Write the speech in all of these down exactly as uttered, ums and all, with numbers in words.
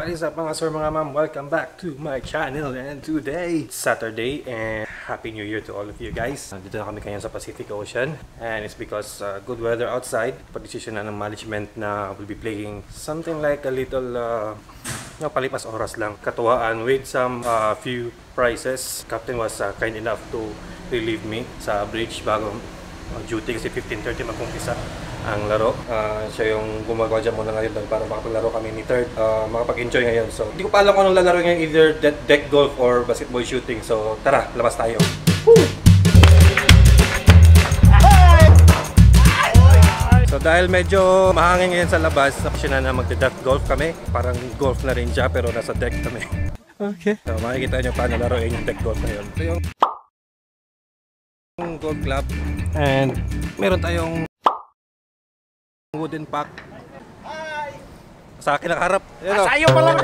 What is up mga sir, mga ma'am? Welcome back to my channel, and today it's Saturday and Happy New Year to all of you guys. Nandito na kami kayo sa Pacific Ocean, and it's because uh, good weather outside. Pag-decision na ng management na we'll be playing something like a little uh, no, palipas oras lang, katuwaan with some uh, few prizes. Captain was uh, kind enough to relieve me sa bridge bago uh, duty kasi fifteen thirty mag-umpisa ang laro. Uh, siya yung gumagawa dyan muna ngayon para makapaglaro kami ni Third, uh, makapag-enjoy ngayon. So, hindi ko pa alam kung anong lalaro ngayon, either deck golf or basketball shooting. So, tara, labas tayo. Woo! So, dahil medyo mahangin ngayon sa labas, option na na magde-deck golf kami. Parang golf na rin siya, pero nasa deck kami. Okay. So, makikita nyo paano laruin yung deck golf ngayon. So, yung golf club, and meron tayong wooden pack. Sa akin nakaharap. Asayo pa lang.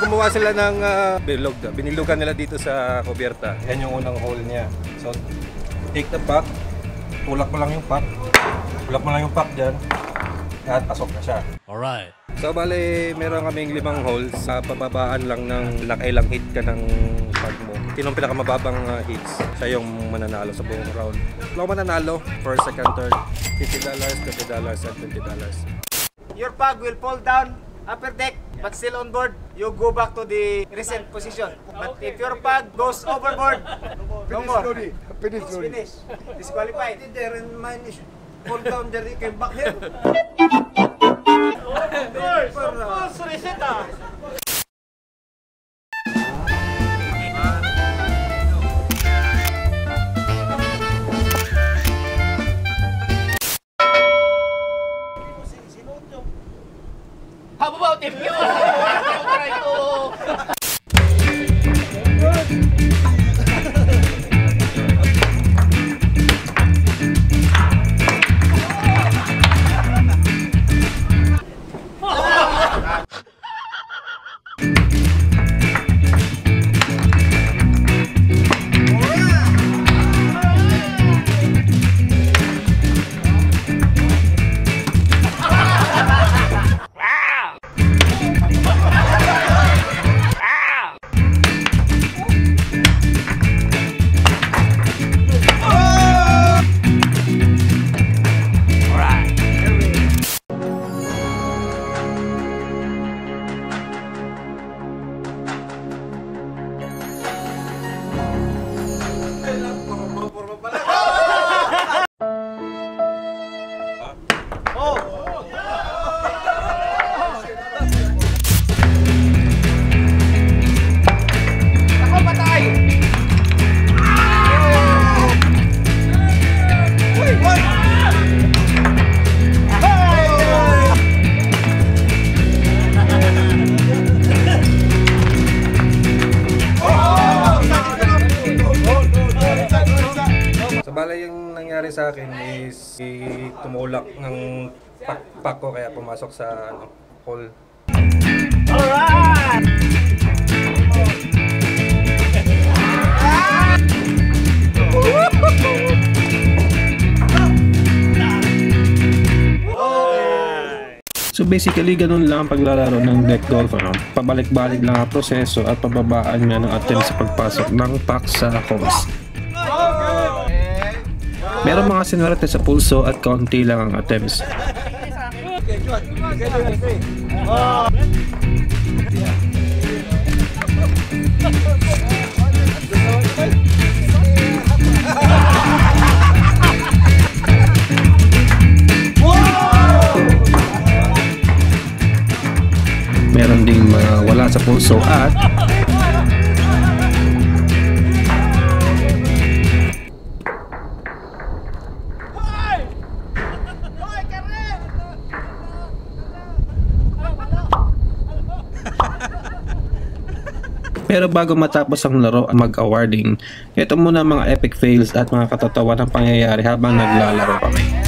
Gumawa sila ng uh, bilog. Binilugan nila dito sa kubyerta. Yan yung unang hole niya. So, take the pack. Tulak mo lang yung pack. Tulak mo lang yung pack dyan. At pasok na siya. Alright. So, bali, meron kaming limang holes. Sa pababaan lang ng nakailang hit ka ng pag mo. Sinong pinakamababang uh, hits, siya yung mananalo sa buong round. Kung mananalo, first, second, third. fifty dollars, twenty dollars, and twenty dollars. Your pug will fall down upper deck, but still on board. You go back to the recent position. But if your pug goes overboard, no more. Finish, finish. Disqualified. There and mine is fall down there. You came back here. Of course, of course, reset ah. Sa akin is tumulak ng pakpak ko kaya pumasok sa ano, hole. Alright! So basically ganun lang ang paglalaro ng deck golf. Ano? Pabalik-balik lang ang proseso at pababaan nga ng attempt sa pagpasok ng pack sa holes. Meron mga sinuwerte sa pulso at kaunti lang ang attempts. Meron ding mga wala sa pulso at pero bago matapos ang laro at mag-awarding, ito muna mga epic fails at mga katatawa ng pangyayari habang naglalaro kami.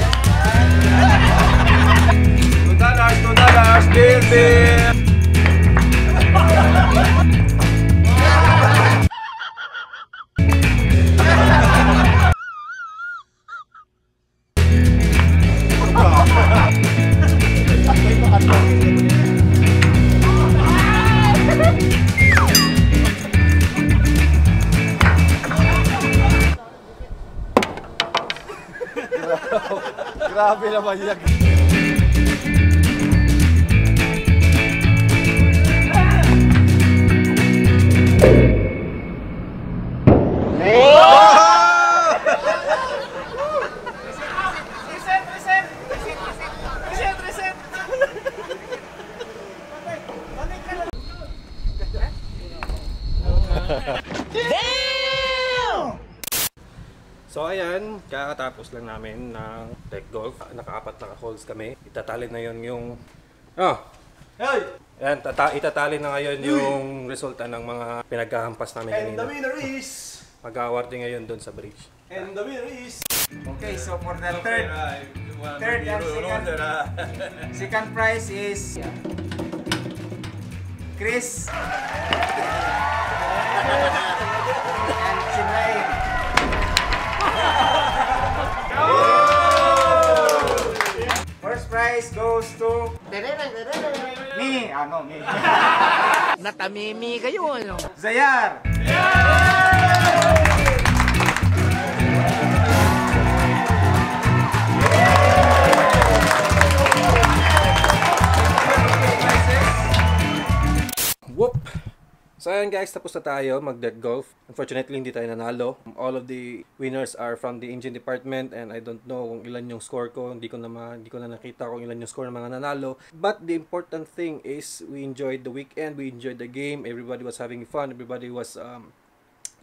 Grabe naman yan. Damn! So ayan, kakatapos lang namin ng tech golf. Nakaapat na holes kami. Itatali na yon yung... Oh! Hey! Ayan, tata itatali na ngayon yung resulta ng mga pinagkahampas namin kanina. And the winner is... Mag-award din ngayon dun sa bridge. And the winner is... Okay, so for the third... Third and second... Second prize is... Chris! And Chimay. First prize goes to me. Ah, no, me. Natamimi kayo, ano? Zayar. Whoop. So ayan guys, tapos na tayo mag-dead golf. Unfortunately, hindi tayo nanalo. All of the winners are from the engine department and I don't know kung ilan yung score ko. Hindi ko na, hindi ko na nakita kung ilan yung score ng mga nanalo. But the important thing is we enjoyed the weekend, we enjoyed the game, everybody was having fun, everybody was um,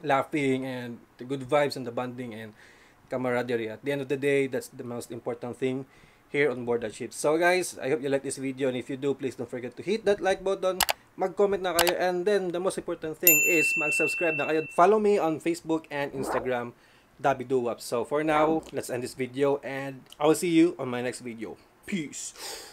laughing and the good vibes and the bonding and camaraderie. At the end of the day, that's the most important thing here on board the ship. So guys, I hope you like this video and if you do, please don't forget to hit that like button. Mag-comment na kayo and then the most important thing is mag-subscribe na kayo. Follow me on Facebook and Instagram, dabidoowap. So for now, let's end this video and I will see you on my next video. Peace!